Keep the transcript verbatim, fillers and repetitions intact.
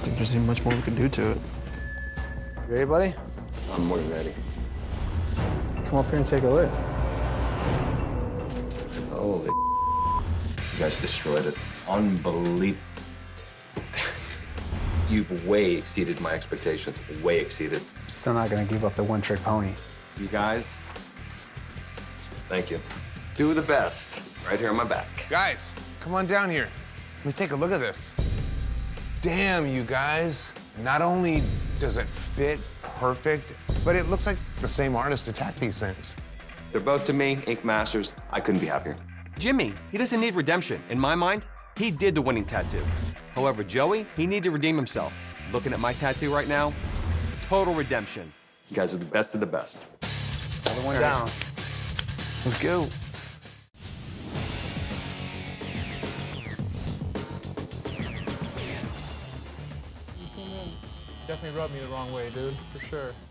I think there's even much more we can do to it. You ready, buddy? I'm more than ready. Come up here and take a look. Holy you guys destroyed it. Unbelievable. You've way exceeded my expectations, way exceeded. Still not gonna give up the one-trick pony. You guys, thank you. Do the best, right here on my back. Guys, come on down here. Let me take a look at this. Damn, you guys. Not only does it fit perfect, but it looks like the same artist attacked these things. They're both, to me, Ink Masters. I couldn't be happier. Jimmy, he doesn't need redemption. In my mind, he did the winning tattoo. However, Joey, he needed to redeem himself. Looking at my tattoo right now, total redemption. You guys are the best of the best. Another one down. Let's go. Definitely rubbed me the wrong way, dude, for sure.